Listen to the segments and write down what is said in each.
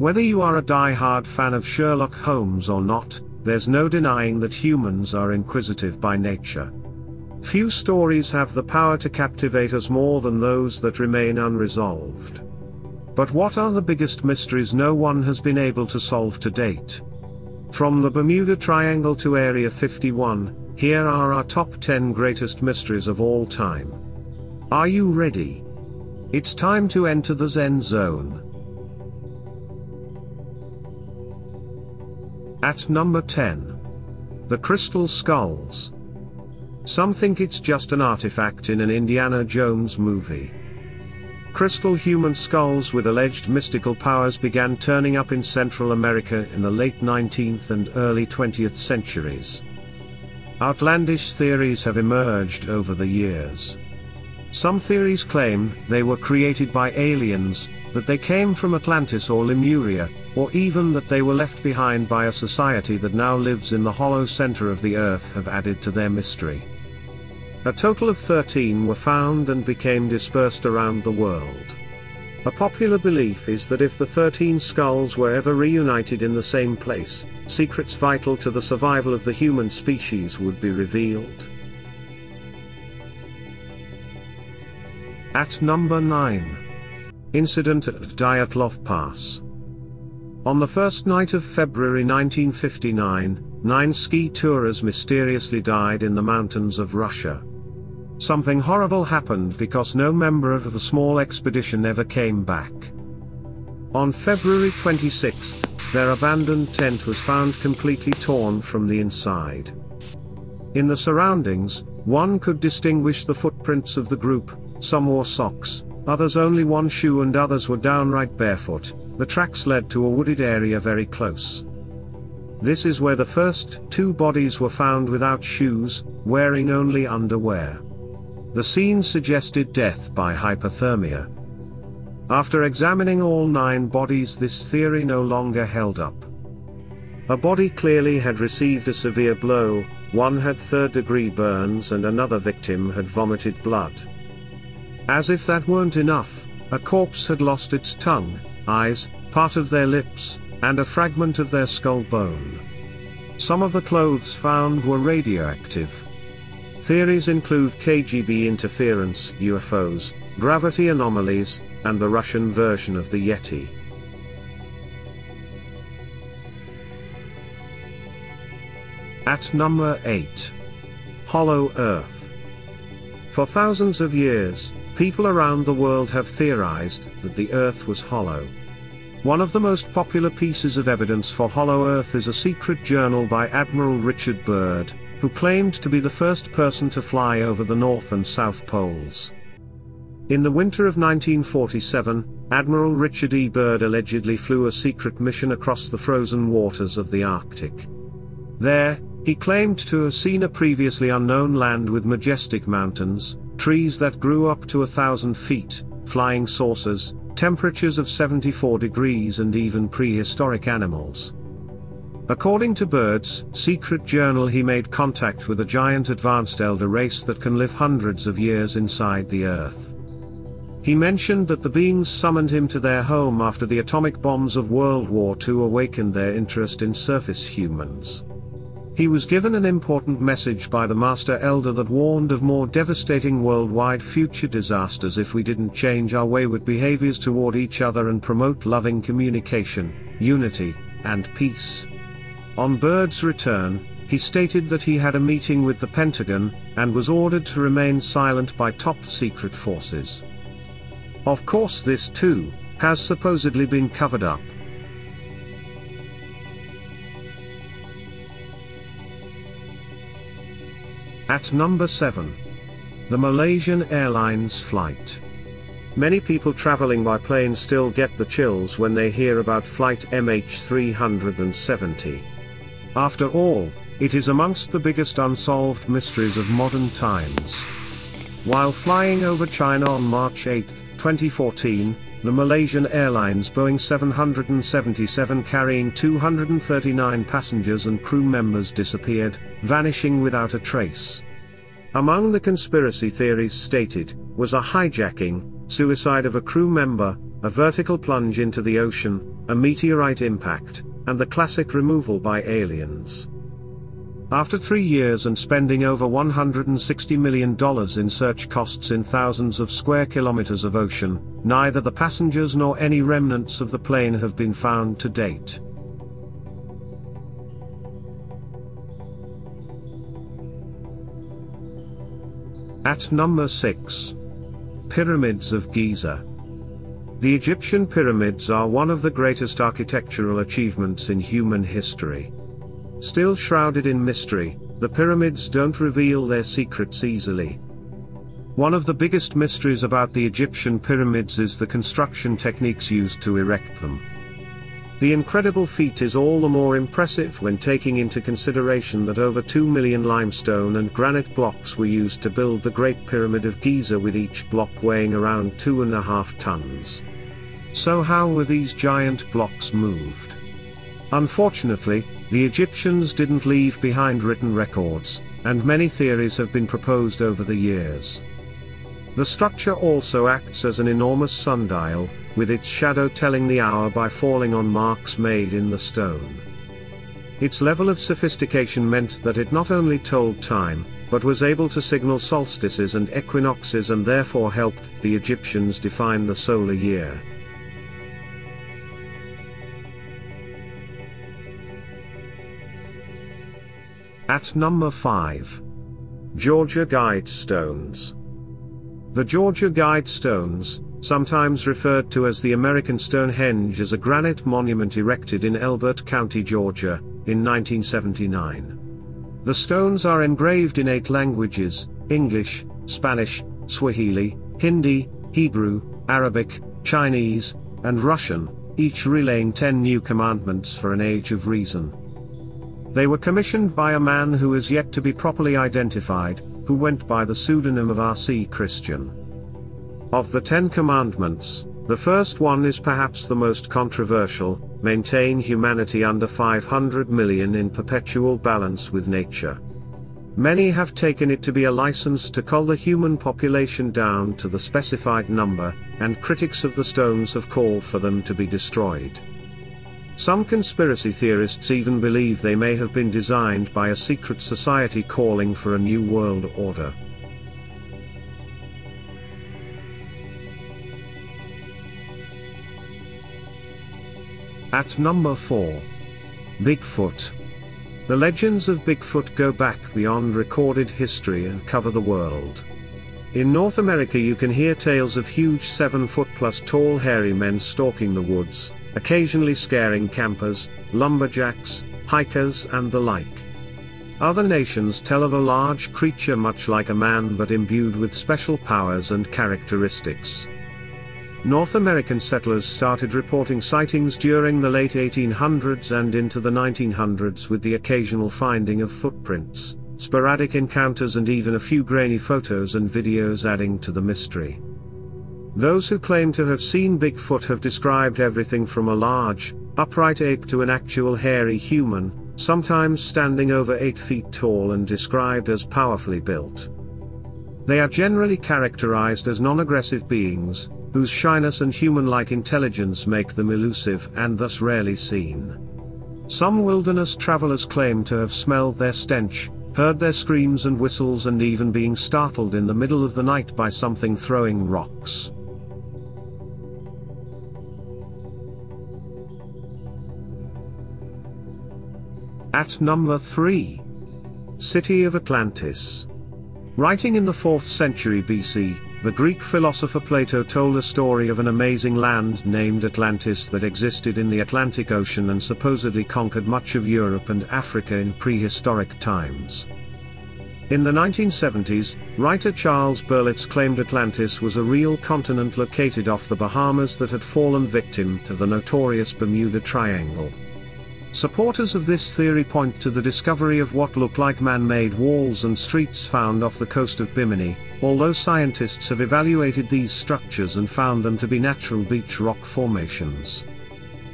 Whether you are a die-hard fan of Sherlock Holmes or not, there's no denying that humans are inquisitive by nature. Few stories have the power to captivate us more than those that remain unresolved. But what are the biggest mysteries no one has been able to solve to date? From the Bermuda Triangle to Area 51, here are our top 10 greatest mysteries of all time. Are you ready? It's time to enter the Zen Zone. At number 10. The Crystal Skulls. Some think it's just an artifact in an Indiana Jones movie. Crystal human skulls with alleged mystical powers began turning up in Central America in the late 19th and early 20th centuries. Outlandish theories have emerged over the years. Some theories claim they were created by aliens, that they came from Atlantis or Lemuria, or even that they were left behind by a society that now lives in the hollow center of the earth have added to their mystery. A total of 13 were found and became dispersed around the world. A popular belief is that if the 13 skulls were ever reunited in the same place, secrets vital to the survival of the human species would be revealed. At number 9. Incident at Dyatlov Pass. On the first night of February 1959, 9 ski tourers mysteriously died in the mountains of Russia. Something horrible happened because no member of the small expedition ever came back. On February 26, their abandoned tent was found completely torn from the inside. In the surroundings, one could distinguish the footprints of the group. Some wore socks, others only one shoe, and others were downright barefoot. The tracks led to a wooded area very close. This is where the first 2 bodies were found without shoes, wearing only underwear. The scene suggested death by hypothermia. After examining all 9 bodies, this theory no longer held up. A body clearly had received a severe blow, one had third-degree burns and another victim had vomited blood. As if that weren't enough, a corpse had lost its tongue, eyes, part of their lips, and a fragment of their skull bone. Some of the clothes found were radioactive. Theories include KGB interference, UFOs, gravity anomalies, and the Russian version of the Yeti. At number 8. Hollow Earth. For thousands of years, people around the world have theorized that the Earth was hollow. One of the most popular pieces of evidence for Hollow Earth is a secret journal by Admiral Richard Byrd, who claimed to be the first person to fly over the North and South Poles. In the winter of 1947, Admiral Richard E. Byrd allegedly flew a secret mission across the frozen waters of the Arctic. There, he claimed to have seen a previously unknown land with majestic mountains, trees that grew up to 1,000 feet, flying saucers, temperatures of 74 degrees and even prehistoric animals. According to Byrd's secret journal, he made contact with a giant advanced elder race that can live hundreds of years inside the Earth. He mentioned that the beings summoned him to their home after the atomic bombs of World War II awakened their interest in surface humans. He was given an important message by the Master Elder that warned of more devastating worldwide future disasters if we didn't change our wayward behaviors toward each other and promote loving communication, unity, and peace. On Byrd's return, he stated that he had a meeting with the Pentagon, and was ordered to remain silent by top secret forces. Of course, this too has supposedly been covered up. At number 7. The Malaysian Airlines Flight. Many people traveling by plane still get the chills when they hear about flight MH370. After all, it is amongst the biggest unsolved mysteries of modern times. While flying over China on March 8, 2014, the Malaysian Airlines Boeing 777 carrying 239 passengers and crew members disappeared, vanishing without a trace. Among the conspiracy theories stated was a hijacking, suicide of a crew member, a vertical plunge into the ocean, a meteorite impact, and the classic removal by aliens. After 3 years and spending over $160 million in search costs in thousands of square kilometers of ocean, neither the passengers nor any remnants of the plane have been found to date. At number 6. Pyramids of Giza. The Egyptian pyramids are one of the greatest architectural achievements in human history. Still shrouded in mystery, the pyramids don't reveal their secrets easily. One of the biggest mysteries about the Egyptian pyramids is the construction techniques used to erect them. The incredible feat is all the more impressive when taking into consideration that over 2 million limestone and granite blocks were used to build the Great Pyramid of Giza, with each block weighing around 2.5 tons. So how were these giant blocks moved? Unfortunately, the Egyptians didn't leave behind written records, and many theories have been proposed over the years. The structure also acts as an enormous sundial, with its shadow telling the hour by falling on marks made in the stone. Its level of sophistication meant that it not only told time, but was able to signal solstices and equinoxes, and therefore helped the Egyptians define the solar year. At number 5. Georgia Guide Stones. The Georgia Guide Stones, sometimes referred to as the American Stonehenge, is a granite monument erected in Elbert County, Georgia, in 1979. The stones are engraved in 8 languages: English, Spanish, Swahili, Hindi, Hebrew, Arabic, Chinese, and Russian, each relaying 10 new commandments for an age of reason. They were commissioned by a man who is yet to be properly identified, who went by the pseudonym of R.C. Christian. Of the 10 commandments, the first one is perhaps the most controversial: maintain humanity under 500 million in perpetual balance with nature. Many have taken it to be a license to cull the human population down to the specified number, and critics of the stones have called for them to be destroyed. Some conspiracy theorists even believe they may have been designed by a secret society calling for a new world order. At number 4. Bigfoot. The legends of Bigfoot go back beyond recorded history and cover the world. In North America you can hear tales of huge 7-foot-plus tall hairy men stalking the woods, occasionally scaring campers, lumberjacks, hikers and the like. Other nations tell of a large creature much like a man but imbued with special powers and characteristics. North American settlers started reporting sightings during the late 1800s and into the 1900s, with the occasional finding of footprints, sporadic encounters and even a few grainy photos and videos adding to the mystery. Those who claim to have seen Bigfoot have described everything from a large, upright ape to an actual hairy human, sometimes standing over 8 feet tall and described as powerfully built. They are generally characterized as non-aggressive beings, whose shyness and human-like intelligence make them elusive and thus rarely seen. Some wilderness travelers claim to have smelled their stench, heard their screams and whistles, and even being startled in the middle of the night by something throwing rocks. At number 3. City of Atlantis. Writing in the 4th century BC, the Greek philosopher Plato told a story of an amazing land named Atlantis that existed in the Atlantic Ocean and supposedly conquered much of Europe and Africa in prehistoric times. In the 1970s, writer Charles Berlitz claimed Atlantis was a real continent located off the Bahamas that had fallen victim to the notorious Bermuda Triangle. Supporters of this theory point to the discovery of what look like man-made walls and streets found off the coast of Bimini, although scientists have evaluated these structures and found them to be natural beach rock formations.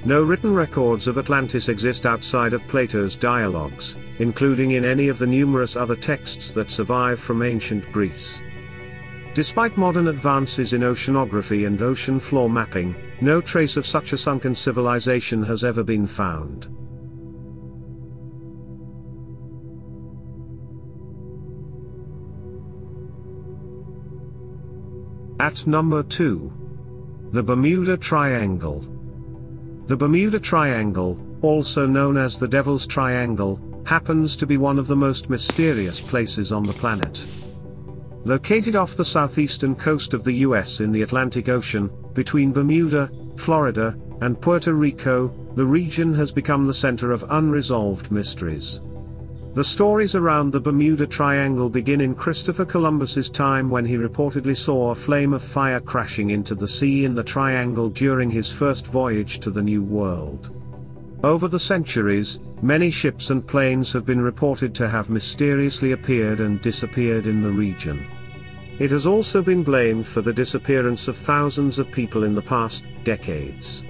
No written records of Atlantis exist outside of Plato's dialogues, including in any of the numerous other texts that survive from ancient Greece. Despite modern advances in oceanography and ocean floor mapping, No trace of such a sunken civilization has ever been found. At number 2. The Bermuda Triangle. The Bermuda Triangle, also known as the Devil's Triangle, happens to be one of the most mysterious places on the planet. Located off the southeastern coast of the U.S. in the Atlantic Ocean, between Bermuda, Florida, and Puerto Rico, the region has become the center of unresolved mysteries. The stories around the Bermuda Triangle begin in Christopher Columbus's time when he reportedly saw a flame of fire crashing into the sea in the triangle during his first voyage to the New World. Over the centuries, many ships and planes have been reported to have mysteriously appeared and disappeared in the region. It has also been blamed for the disappearance of thousands of people in the past decades.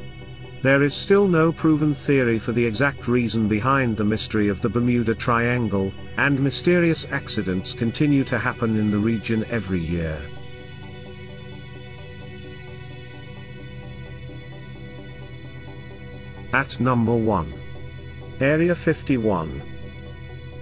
There is still no proven theory for the exact reason behind the mystery of the Bermuda Triangle, and mysterious accidents continue to happen in the region every year. At number 1. Area 51.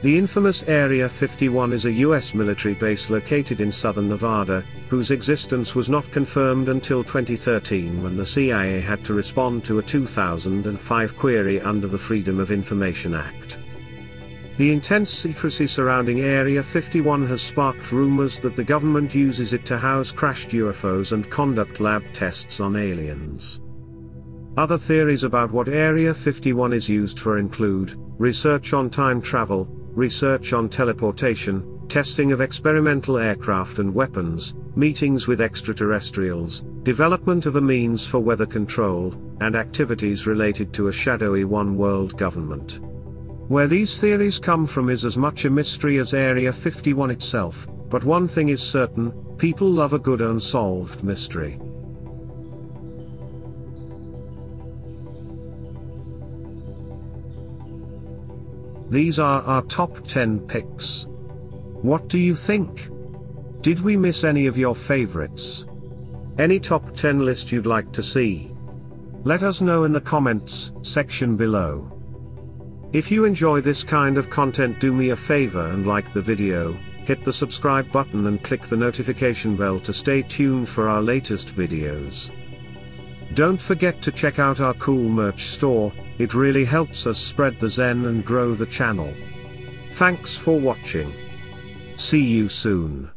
The infamous Area 51 is a U.S. military base located in southern Nevada, whose existence was not confirmed until 2013 when the CIA had to respond to a 2005 query under the Freedom of Information Act. The intense secrecy surrounding Area 51 has sparked rumors that the government uses it to house crashed UFOs and conduct lab tests on aliens. Other theories about what Area 51 is used for include research on time travel, research on teleportation, testing of experimental aircraft and weapons, meetings with extraterrestrials, development of a means for weather control, and activities related to a shadowy one-world government. Where these theories come from is as much a mystery as Area 51 itself, but one thing is certain: people love a good unsolved mystery. These are our top 10 picks. What do you think? Did we miss any of your favorites? Any top 10 list you'd like to see? Let us know in the comments section below. If you enjoy this kind of content, do me a favor and like the video, hit the subscribe button and click the notification bell to stay tuned for our latest videos. Don't forget to check out our cool merch store, it really helps us spread the Zen and grow the channel. Thanks for watching. See you soon.